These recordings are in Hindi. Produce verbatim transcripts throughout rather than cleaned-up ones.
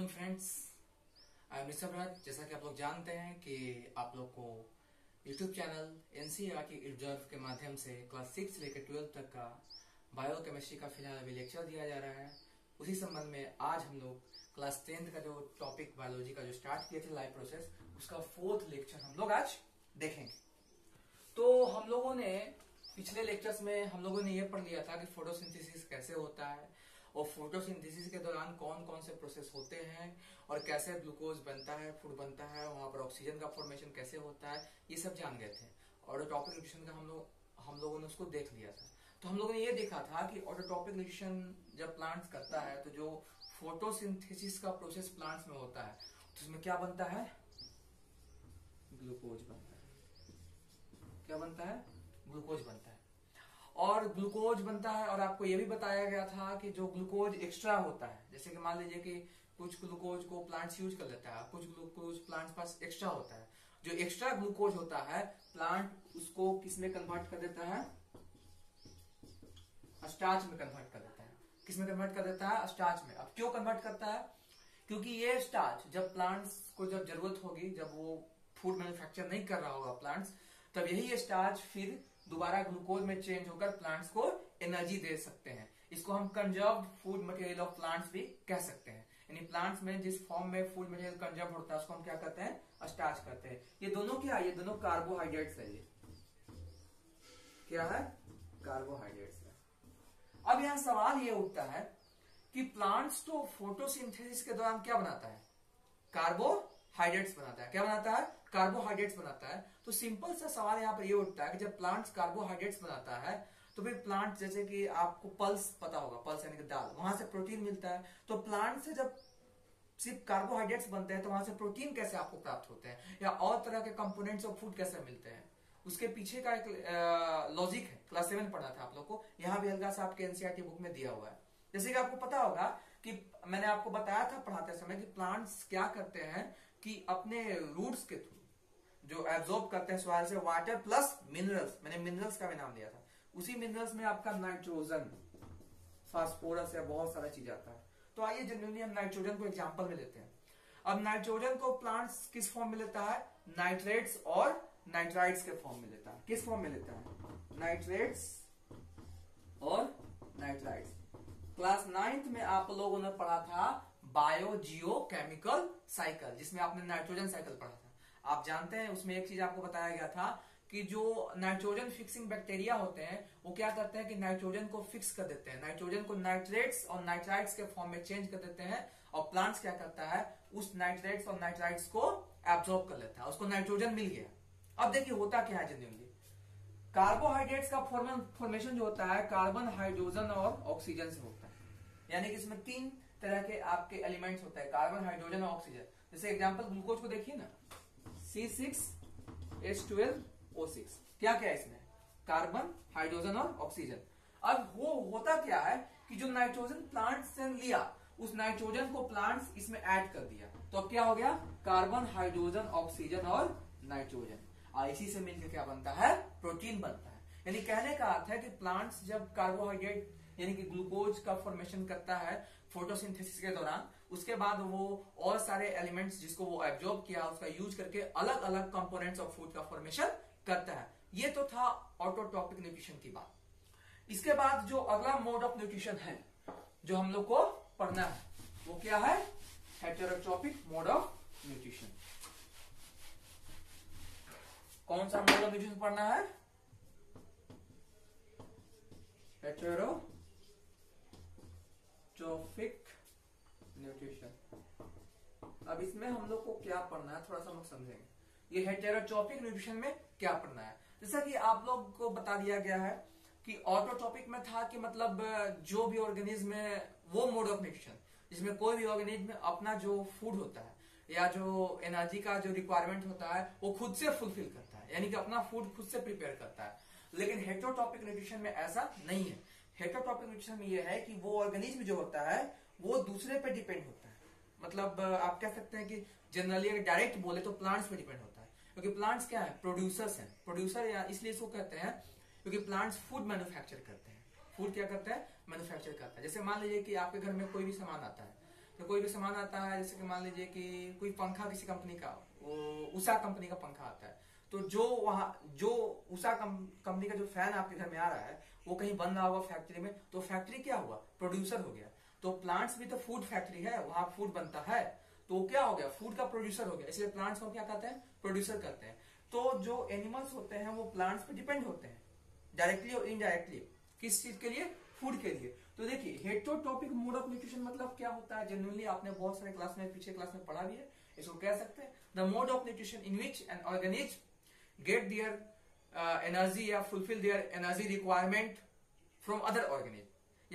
Morning friends, I am Rishabhraj. जैसा कि आप लोग जानते हैं कि आप लोग को YouTube चैनल एनसीईआरटी एडुसर्व के माध्यम से क्लास सिक्स से लेकर ट्वेल्थ तक का बायोकेमिस्ट्री का फिलहाल अभी लेक्चर दिया जा रहा है। उसी संबंध में आज हम लोग क्लास टेंथ का जो टॉपिक बायोलॉजी का जो स्टार्ट किया था लाइफ प्रोसेस, उसका फोर्थ लेक्चर हम लोग आज देखेंगे। तो हम लोगों ने पिछले लेक्चर्स में हम लोगों ने ये पढ़ लिया था कि फोटोसिंथेसिस कैसे होता है और फोटोसिंथेसिस के दौरान कौन कौन से प्रोसेस होते हैं और कैसे ग्लूकोज बनता है, फूड बनता है, वहां पर ऑक्सीजन का फॉर्मेशन कैसे होता है, ये सब जान गए थे। ऑटोट्रॉपिक न्यूट्रिशन का हम लोग हम लोगों ने उसको देख लिया था। तो हम लोगों ने ये देखा था कि ऑटोट्रॉपिक न्यूट्रिशन जब प्लांट्स करता है तो जो फोटोसिंथेसिस का प्रोसेस प्लांट्स में होता है तो उसमें क्या बनता है? ग्लूकोज बनता है। क्या बनता है? ग्लूकोज बनता है। और ग्लूकोज बनता है और आपको यह भी बताया गया था कि जो ग्लूकोज एक्स्ट्रा होता है, जैसे कि मान लीजिए कि कुछ ग्लूकोज को प्लांट्स यूज कर लेता है, कुछ ग्लूकोज प्लांट्स पास एक्स्ट्रा होता है। जो एक्स्ट्रा ग्लूकोज होता है प्लांट उसको किसमें कन्वर्ट कर देता है? स्टार्च में कन्वर्ट कर देता है। किसमें कन्वर्ट कर देता है? स्टार्च में। अब क्यों कन्वर्ट करता है? क्योंकि ये स्टार्च जब प्लांट्स को जब जरूरत होगी, जब वो फूड मैन्युफैक्चर नहीं कर रहा होगा प्लांट्स, तब यही स्टार्च फिर दोबारा ग्लूकोज में चेंज होकर प्लांट्स को एनर्जी दे सकते हैं। इसको हम conserved food material of plants भी कह सकते हैं। यानी प्लांट्स में जिस फॉर्म में फूड मटेरियल कंजर्व होता है उसको हम क्या कहते हैं? स्टार्च कहते हैं। ये दोनों क्या है? ये दोनों कार्बोहाइड्रेट्स है। ये क्या है? कार्बोहाइड्रेट्स है। अब यहाँ सवाल ये उठता है कि प्लांट्स तो फोटोसिंथेसिस के दौरान क्या बनाता है? कार्बोहाइड्रेट्स बनाता है। क्या बनाता है? कार्बोहाइड्रेट्स बनाता है। तो सिंपल सा सवाल यहाँ पर ये उठता है कि जब प्लांट्स कार्बोहाइड्रेट्स बनाता है तो फिर प्लांट, जैसे कि आपको पल्स पता होगा, पल्स यानी कि दाल, वहां से प्रोटीन मिलता है। तो प्लांट से जब सिर्फ कार्बोहाइड्रेट्स बनते हैं तो वहां से प्रोटीन कैसे आपको प्राप्त होते हैं या और तरह के कंपोनेंट्स ऑफ फूड कैसे मिलते हैं, उसके पीछे का एक लॉजिक है। क्लास सेवन पढ़ा था आप लोग को, यहाँ भी हल्का सा आपके एनसीईआरटी बुक में दिया हुआ है। जैसे कि आपको पता होगा कि मैंने आपको बताया था पढ़ाते समय कि प्लांट्स क्या करते हैं कि अपने रूट्स के थ्रू जो एब्जॉर्ब करते हैं सॉइल से वाटर प्लस मिनरल्स, मैंने मिनरल्स का भी नाम लिया था, उसी मिनरल्स में आपका नाइट्रोजन, फास्फोरस या बहुत सारा चीज आता है। तो आइए जनरली हम नाइट्रोजन को एग्जांपल में लेते हैं। अब नाइट्रोजन को प्लांट्स किस फॉर्म में लेता है? नाइट्रेट्स और नाइट्राइड्स के फॉर्म में लेता है। किस फॉर्म में लेता है? नाइट्रेट्स और नाइट्राइड्स। क्लास नाइन्थ में आप लोगों ने पढ़ा था बायो जियो केमिकल साइकिल, जिसमें आपने नाइट्रोजन साइकिल पढ़ा था। आप जानते हैं उसमें एक चीज आपको बताया गया था कि जो नाइट्रोजन फिक्सिंग बैक्टीरिया होते हैं वो क्या करते हैं कि नाइट्रोजन को फिक्स कर देते हैं, नाइट्रोजन को नाइट्रेट्स और नाइट्राइड्स के फॉर्म में चेंज कर देते हैं और प्लांट्स क्या करता है? उस नाइट्रेट्स और नाइट्राइड्स को एब्जॉर्ब कर लेता है, उसको नाइट्रोजन मिल गया। अब देखिए होता क्या है जनरली, कार्बोहाइड्रेट्स का फॉर्मेशन जो होता है कार्बन, हाइड्रोजन और ऑक्सीजन से होता है। यानी कि इसमें तीन तरह के आपके एलिमेंट्स होता है, कार्बन, हाइड्रोजन और ऑक्सीजन। जैसे एग्जांपल ग्लूकोज को देखिए ना, C six H twelve O six. क्या क्या है इसमें? कार्बन, हाइड्रोजन और ऑक्सीजन। अब वो होता क्या है कि जो नाइट्रोजन प्लांट से लिया उस नाइट्रोजन को प्लांट्स इसमें ऐड कर दिया, तो अब क्या हो गया? कार्बन, हाइड्रोजन, ऑक्सीजन और नाइट्रोजन, और इसी से मिलकर क्या बनता है? प्रोटीन बनता है। यानी कहने का अर्थ है कि प्लांट्स जब कार्बोहाइड्रेट यानी कि ग्लूकोज का फॉर्मेशन करता है फोटोसिंथेसिस के दौरान, उसके बाद वो और सारे एलिमेंट्स जिसको वो एब्जॉर्ब किया उसका यूज करके अलग अलग कंपोनेंट्स ऑफ फूड का फॉर्मेशन करता है। ये तो था ऑटोट्रॉपिक न्यूट्रिशन की बात। इसके बाद जो अगला मोड ऑफ न्यूट्रिशन है जो हम लोग को पढ़ना है वो क्या है? Heterotrophic mode of nutrition. कौन सा मोड ऑफ न्यूट्रिशन पढ़ना है? Hetero heterotrophic nutrition. अब इसमें हम लोग को क्या पढ़ना है थोड़ा सा हम लोग समझेंगे, ये हेटेरोट्रॉपिक न्यूट्रिशन में क्या पढ़ना है। जैसा कि आप लोग को बता दिया गया है कि ऑटोट्रॉपिक में था कि मतलब जो भी ऑर्गेनिज्म है वो मोड ऑफ न्यूट्रिशन जिसमें कोई भी ऑर्गेनिज्म अपना जो फूड होता है या जो एनर्जी का जो रिक्वायरमेंट होता है वो खुद से फुलफिल करता है, यानी कि अपना फूड खुद से प्रिपेयर करता है। लेकिन हेटेरोट्रॉपिक न्यूट्रिशन में ऐसा नहीं है। हेटेरोट्रॉपिक न्यूट्रिशन में यह है कि वो ऑर्गेनिज्म जो होता है वो दूसरे पे डिपेंड होता है। मतलब आप कह सकते हैं कि जनरली अगर डायरेक्ट बोले तो प्लांट्स पे डिपेंड होता है, क्योंकि प्लांट्स क्या है? प्रोड्यूसर्स हैं। प्रोड्यूसर या इसलिए इसको कहते हैं क्योंकि प्लांट्स फूड मैन्युफैक्चर करते हैं। फूड क्या करते हैं? मैन्युफैक्चर करता है। जैसे मान लीजिए कि आपके घर में कोई भी सामान आता है तो कोई भी सामान आता है, जैसे कि मान लीजिए कि कोई पंखा किसी कंपनी का, वो उषा कंपनी का पंखा आता है, तो जो वहाँ जो उषा कंपनी का जो फैन आपके घर में आ रहा है वो कहीं बन रहा होगा फैक्ट्री में, तो फैक्ट्री क्या हुआ, प्रोड्यूसर हो गया। तो प्लांट्स भी तो फूड फैक्ट्री है, वहां फूड बनता है, तो क्या हो गया, फूड का प्रोड्यूसर हो गया, इसलिए प्लांट्स को क्या कहते हैं, प्रोड्यूसर कहते हैं। तो जो एनिमल्स होते हैं वो प्लांट्स पे डिपेंड होते हैं, डायरेक्टली और इनडायरेक्टली, किस चीज के लिए, फूड के लिए। तो देखिए हेटरोट्रोपिक मोड ऑफ न्यूट्रिशन मतलब क्या होता है, जनरली आपने बहुत सारे क्लास में पीछे क्लास में पढ़ा भी है, इसको कह सकते हैं the mode of nutrition in which an organism get their energy या fulfil their energy requirement from other organism,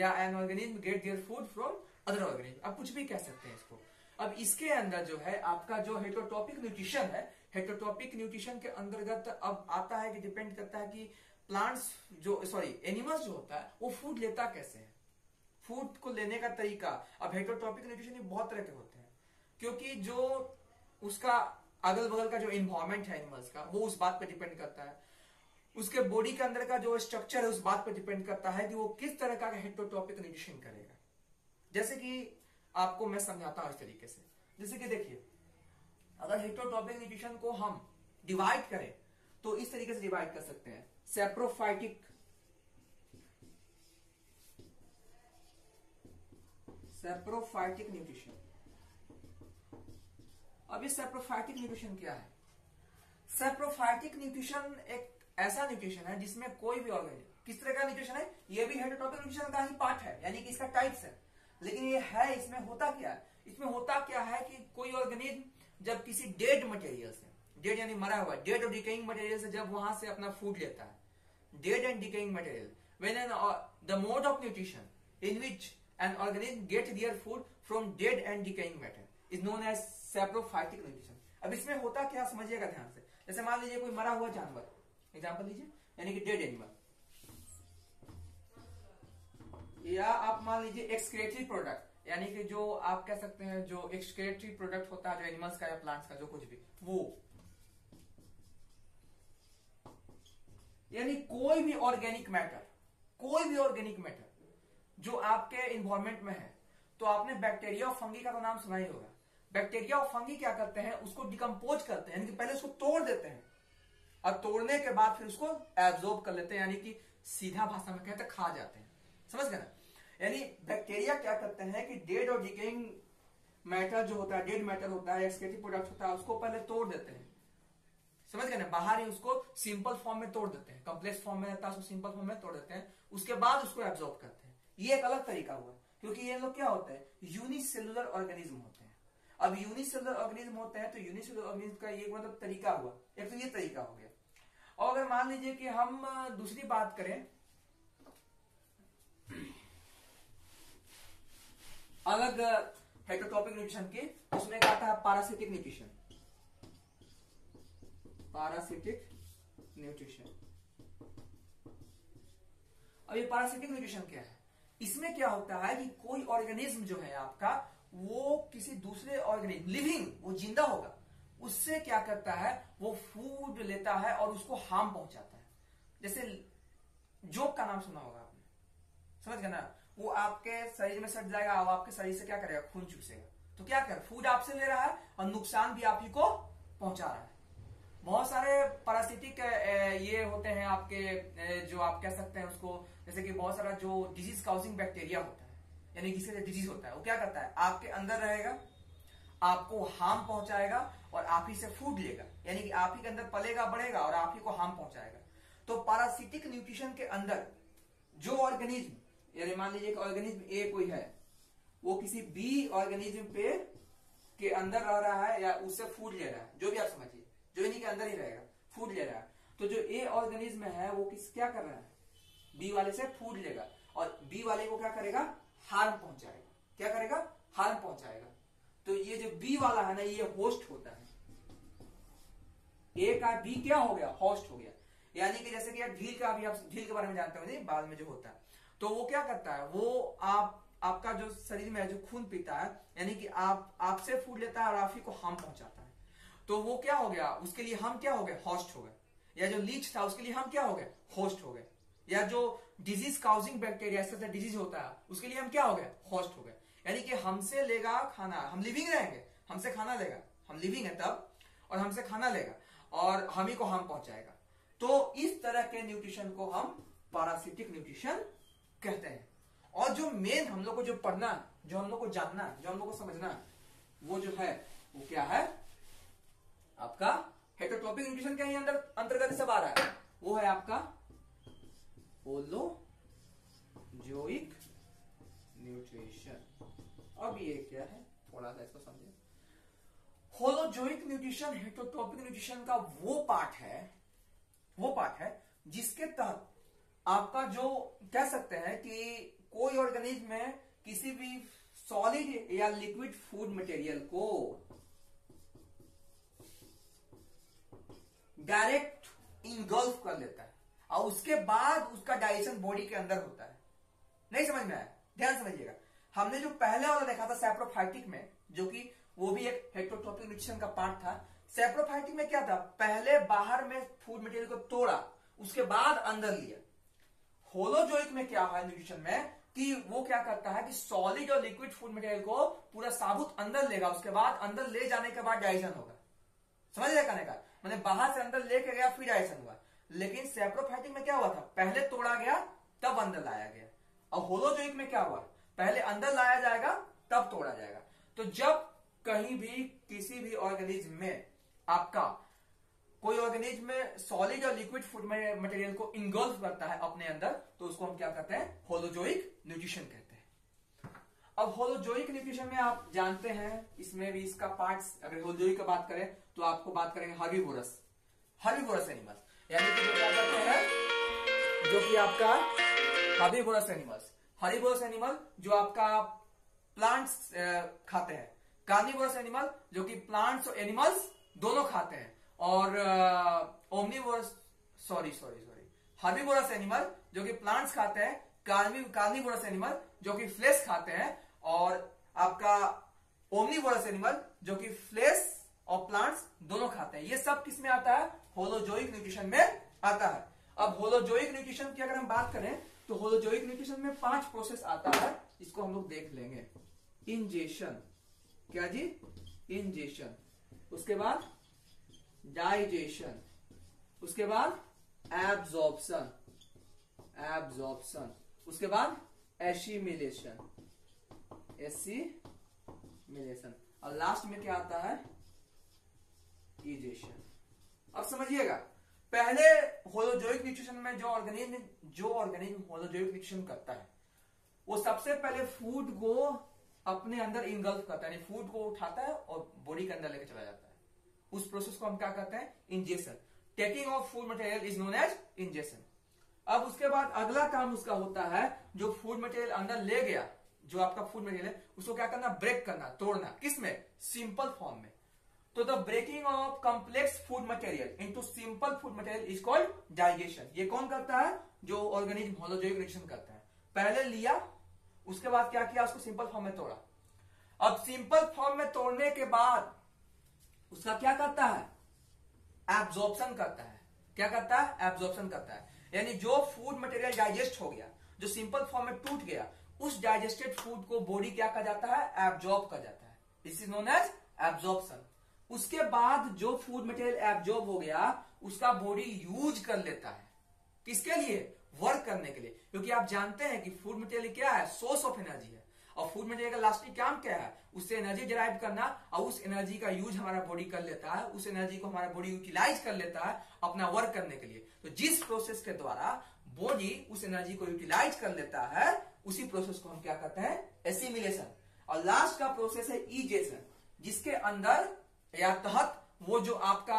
या an organism get their food from other organism, आप कुछ भी कह सकते हैं इसको। अब इसके अंदर जो है आपका जो हेटरोट्रोपिक न्यूट्रिशन है, हेटरोट्रोपिक न्यूट्रिशन के अंतर्गत अब आता है कि डिपेंड करता है कि प्लांट्स जो सॉरी एनिमल्स जो होता है वो फूड लेता कैसे है, फूड को लेने का तरीका। अब हेटरोट्रोपिक न्यूट्रिशन बहुत तरह के होते हैं, क्योंकि जो उसका अगल बगल का जो एनवायरमेंट है एनिमल्स का वो उस बात पर डिपेंड करता है, उसके बॉडी के अंदर का जो स्ट्रक्चर है उस बात पर डिपेंड करता है कि वो किस तरह का हेटरोट्रोपिक न्यूट्रिशन करेगा। जैसे कि आपको मैं समझाता हूं इस तरीके से, जैसे कि देखिए अगर हेटरोट्रोपिक न्यूट्रिशन को हम डिवाइड करें तो इस तरीके से डिवाइड कर सकते हैं, सेप्रोफाइटिक सेप्रोफाइटिक न्यूट्रिशन। अब ये सेप्रोफाइटिक न्यूट्रिशन क्या है, सेप्रोफाइटिक न्यूट्रिशन एक ऐसा न्यूट्रिशन है जिसमें कोई भी ऑर्गेनिज्म, किस तरह का न्यूट्रिशन है, ये भी हेटरोट्रोपिक न्यूट्रिशन का ही पार्ट है, यानी कि इसका टाइप्स है, लेकिन ये है, इसमें होता क्या है, इसमें होता क्या है कि कोई ऑर्गेनिज्म जब किसी डेड मटेरियल से, डेड यानी मरा हुआ, डेड और डिकेइंग मटेरियल से जब वहां से अपना फूड लेता है, dead and decaying material, when an the mode of nutrition in which an organism get their food from dead and decaying matter is known as saprophytic nutrition. अब इसमें होता क्या, समझिएगा ध्यान से, जैसे मान लीजिए कोई मरा हुआ जानवर, एग्जांपल लीजिए, यानी कि डेड एनिमल, या आप मान लीजिए एक्सक्रेटरी प्रोडक्ट, यानी कि जो आप कह सकते हैं जो एक्सक्रेटरी प्रोडक्ट होता है जो एनिमल्स का या प्लांट्स का, जो कुछ भी, वो यानी कोई भी ऑर्गेनिक मैटर, कोई भी ऑर्गेनिक मैटर जो आपके एनवायरमेंट में है। तो आपने बैक्टीरिया और फंगी का तो नाम सुना ही होगा, बैक्टीरिया और फंगी क्या करते हैं, उसको डिकम्पोज करते हैं, यानी कि पहले उसको तोड़ देते हैं और तोड़ने के बाद फिर उसको एब्जॉर्ब कर लेते हैं, यानी कि सीधा भाषा में कहते हैं खा जाते हैं, समझ गए ना। यानी बैक्टीरिया क्या करते हैं कि डेड और डिकेइंग मैटर जो होता है, डेड मैटर होता है, एक्सक्रीटिव प्रोडक्ट होता है, उसको पहले तोड़ देते हैं, समझ गए ना, बाहर ही उसको सिंपल फॉर्म में तोड़ देते हैं, कॉम्प्लेक्स फॉर्म में रहता है उसको सिंपल फॉर्म में तोड़ देते हैं, उसके बाद उसको एब्जॉर्ब करते हैं। ये एक अलग तरीका हुआ, क्योंकि ये लोग क्या होते हैं, यूनिसेलुलर ऑर्गेनिज्म होते हैं। अब यूनिसेलुलर ऑर्गेनिज्म होते हैं तो यूनिसेलुलर ऑर्गेनिज्म का ये मतलब तरीका हुआ, एक तो ये तरीका हो गया। और अगर मान लीजिए कि हम दूसरी बात करें, अलग हेटरोट्रोपिक न्यूट्रिशन के, उसमें क्या था, पैरासिटिक न्यूट्रिशन, पैरासिटिक न्यूट्रिशन। अब ये पैरासिटिक न्यूट्रिशन क्या है, इसमें क्या होता है कि कोई ऑर्गेनिज्म जो है आपका वो किसी दूसरे ऑर्गेनिज्म, लिविंग, वो जिंदा होगा, उससे क्या करता है, वो फूड लेता है और उसको हार्म पहुंचाता है। जैसे जोंक का नाम सुना होगा आपने, समझ गए ना, वो आपके शरीर में सट जाएगा और आपके शरीर से क्या करेगा, खून चूसेगा। तो क्या कर, फूड आपसे ले रहा है और नुकसान भी आप ही को पहुंचा रहा है। बहुत सारे पैरासिटिक ये होते हैं आपके, जो आप कह सकते हैं उसको, जैसे कि बहुत सारा जो डिजीज काउजिंग बैक्टीरिया होता है, यानी जिससे डिजीज होता है, वो क्या करता है, आपके अंदर रहेगा, आपको हार्म पहुंचाएगा और आप ही से फूड लेगा, यानी कि आप ही के अंदर पलेगा, बढ़ेगा और आप ही को हार्म पहुंचाएगा। तो पैरासिटिक न्यूट्रिशन के अंदर जो ऑर्गेनिज्म, यानी मान लीजिए ऑर्गेनिज्म ए कोई है, वो किसी बी ऑर्गेनिज्म पे के अंदर रह रहा है या उससे फूड ले रहा है, जो भी आप समझिए, जो इन्हीं के अंदर ही रहेगा, फूड ले रहा है, तो जो ए ऑर्गेनिज्म है वो किस क्या कर रहा है, बी वाले से फूड लेगा और बी वाले को क्या करेगा, हार्म पहुंचाएगा, क्या करेगा, हार्म पहुंचाएगा। तो ये जो बी वाला है ना, ये होस्ट होता है, ए का बी क्या हो गया, होस्ट हो गया, यानी कि जैसे कि आप ढील का, अभी आप ढील के बारे में जानते हो बाद में जो होता है, तो वो क्या करता है, वो आप आपका जो शरीर में जो खून पीता है, यानी कि आप आपसे फूड लेता है और आप ही को हार्म पहुंचाता है। तो वो क्या हो गया, उसके लिए हम क्या हो गए, होस्ट हो गए, या जो लीच था उसके लिए हम क्या हो गए, होस्ट हो गए, या जो डिजीज काउजिंग बैक्टीरिया, डिजीज होता है उसके लिए हम क्या हो गए, होस्ट हो गए। यानी कि हमसे लेगा खाना, हम लिविंग रहेंगे, हमसे खाना लेगा, हम लिविंग है तब, और हमसे खाना लेगा और हम ही को हम पहुंचाएगा। तो इस तरह के न्यूट्रिशन को हम पैरासिटिक न्यूट्रिशन कहते हैं। और जो मेन हम लोग को जो पढ़ना, जो हम लोग को जानना, जो हम लोग को समझना, वो जो है वो क्या है आपका हेटरोट्रोपिक न्यूट्रिशन के ही अंदर अंतर्गत सब आ रहा है, वो है आपका होलोजोइक न्यूट्रिशन। अब ये क्या है थोड़ा सा इसको समझे। होलोजोइक न्यूट्रिशन हेटरोट्रोपिक न्यूट्रिशन का वो पार्ट है, वो पार्ट है जिसके तहत आपका जो कह सकते हैं कि कोई ऑर्गेनिज्म में किसी भी सॉलिड या लिक्विड फूड मटेरियल को डायरेक्ट इंगल्फ कर लेता है और उसके बाद उसका डाइजेशन बॉडी के अंदर होता है। नहीं समझ में आया, ध्यान समझिएगा। हमने जो पहले वाला देखा था सैप्रोफाइटिक में, जो कि वो भी एक हेटरोट्रोपिक न्यूट्रिशन का पार्ट था। सैप्रोफाइटिक में क्या था, पहले बाहर में फूड मटेरियल को तोड़ा, उसके बाद अंदर लिया। होलोजोइक में क्या है न्यूट्रिशन में कि वो क्या करता है कि सॉलिड और लिक्विड फूड मटेरियल को पूरा साबुत अंदर लेगा, उसके बाद अंदर ले जाने के बाद डाइजेशन होगा। समझ रहे कहने का, मैंने बाहर से अंदर लेके गया फिर डाइजेशन हुआ। लेकिन सैप्रोफाइटिक में क्या हुआ था, पहले तोड़ा गया तब अंदर लाया गया। और होलोजोइक में क्या हुआ, पहले अंदर लाया जाएगा तब तोड़ा जाएगा। तो जब कहीं भी किसी भी ऑर्गेनिज्म में आपका कोई ऑर्गेनिज्म में सॉलिड और लिक्विड फूड मटेरियल को इंगल्फ करता है अपने अंदर, तो उसको हम क्या कहते हैं, होलोजोइक न्यूट्रिशन कहते हैं। अब होलोजोइक न्यूट्रिशन में आप जानते हैं इसमें भी इसका पार्ट, अगर होलोजोइक की बात करें तो आपको बात करेंगे हर्बीवोरस, हर्बीवोरस एनिमल्स, यानी कि क्या कहते हैं जो कि आपका हर्बीवोरस एनिमल्स, हर्बीवोरस एनिमल जो आपका प्लांट्स खाते हैं, कार्निवोरस एनिमल जो कि प्लांट्स और एनिमल्स दोनों खाते हैं, और omnivorous sorry sorry sorry herbivorous animal जो कि प्लांट्स खाते हैं, कार्निवोरस एनिमल जो कि फ्लेश खाते हैं, और आपका ओमनिवोरस एनिमल जो कि फ्लेश और प्लांट्स दोनों खाते हैं। ये सब किस में आता है, होलोजोइक न्यूट्रिशन में आता है। अब होलोजोइक न्यूट्रिशन की अगर हम बात करें तो होलोजोइक न्यूट्रिशन में पांच प्रोसेस आता है, इसको हम लोग देख लेंगे। इंजेशन, क्या जी, इंजेशन, उसके बाद डाइजेशन, उसके बाद एब्जॉर्प्शन, एब्जॉर्प्शन, उसके बाद एसिमिलेशन, एसिमिलेशन, और लास्ट में क्या आता है, इजेशन। अब समझिएगा, पहले होलोजोइक न्यूट्रिशन में जो ऑर्गेनिज्म जो ऑर्गेनिज्म होलोजोइक न्यूट्रिशन करता है वो सबसे पहले फूड को अपने अंदर इंगल्फ करता है, यानी फूड को उठाता है और बॉडी के अंदर लेकर चला जाता है। उस प्रोसेस को हम क्या कहते हैं, ingestion. Taking of food material is known as ingestion. अब उसके बाद अगला काम उसका होता है, जो फूड मटेरियल अंदर ले गया, जो आपका फूड मटेरियल है उसको क्या करना, ब्रेक करना, तोड़ना, किसमें, सिंपल फॉर्म में। तो the breaking of complex food material into simple food material is called digestion. ये कौन करता है, जो ऑर्गेनिज्म होलोजोइक न्यूट्रिशन करता है। पहले लिया, उसके बाद क्या किया, उसको सिंपल फॉर्म में तोड़ा। अब सिंपल फॉर्म में तोड़ने के बाद उसका क्या करता है, एब्जॉर्प्शन करता है। क्या करता है, एब्जॉर्प्शन करता है, यानी जो फूड मटेरियल डाइजेस्ट हो गया, जो सिंपल फॉर्म में टूट गया, उस डाइजेस्टेड फूड को बॉडी क्या कर जाता है, एब्जॉर्ब कर जाता है। This is known as absorption. उसके बाद जो फूड मटेरियल एब्जॉर्ब हो गया उसका बॉडी यूज कर लेता है, किसके लिए, वर्क करने के लिए। क्योंकि आप जानते हैं कि फूड मटेरियल क्या है, सोर्स ऑफ एनर्जी है, और फूड मटेरियल का लास्टिक काम क्या है, उससे एनर्जी डिराइव करना, और उस एनर्जी का यूज हमारा बॉडी कर लेता है, उस एनर्जी को हमारा बॉडी यूटिलाइज कर लेता है अपना वर्क करने के लिए। तो जिस प्रोसेस के द्वारा बॉडी उस एनर्जी को यूटिलाइज कर लेता है उसी प्रोसेस को हम क्या कहते हैं, एसिमिलेशन। और लास्ट का प्रोसेस है इजेशन, जिसके अंदर या तहत वो जो आपका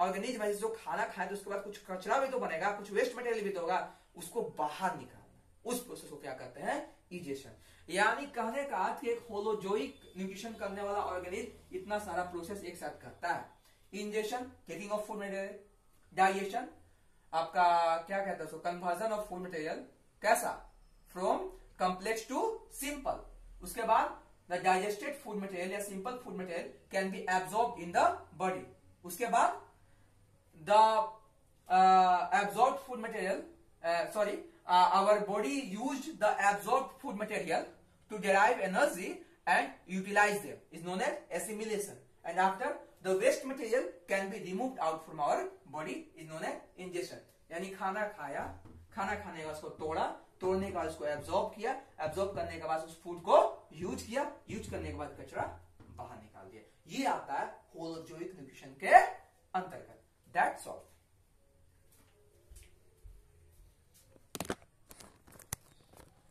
ऑर्गेनिज्म है जो खाना खाए तो उसके बाद कुछ कचरा भी तो बनेगा, कुछ वेस्ट मटेरियल भी तो होगा, उसको बाहर निकालना, उस प्रोसेस को क्या कहते हैं, इजेशन। यानी कहने का अर्थ कि एक होलोजोइक न्यूट्रिशन करने वाला ऑर्गेनिज्म इतना सारा प्रोसेस एक साथ करता है। Ingestion, taking of food material, digestion, आपका क्या कहता है, कन्वर्जन ऑफ फूड मटेरियल, कैसा, फ्रॉम कॉम्प्लेक्स टू सिंपल। उसके बाद द डाइजेस्टेड फूड मटेरियल या simple food material can be absorb in the body. उसके बाद the absorb food material, sorry our body use the absorb food material to derive energy and utilize them is known as assimilation. And after the waste material can be removed out from our body is known as ingestion. यानी खाना खाया, खाना खाने के बाद उसको तोड़ा, तोड़ने के बाद उसको एब्जॉर्ब किया, एब्जॉर्ब करने के बाद उस फूड को यूज किया, यूज करने के बाद कचरा बाहर निकाल दिया. ये आता है होलोजोइक न्यूट्रिशन के अंतर्गत. That's all.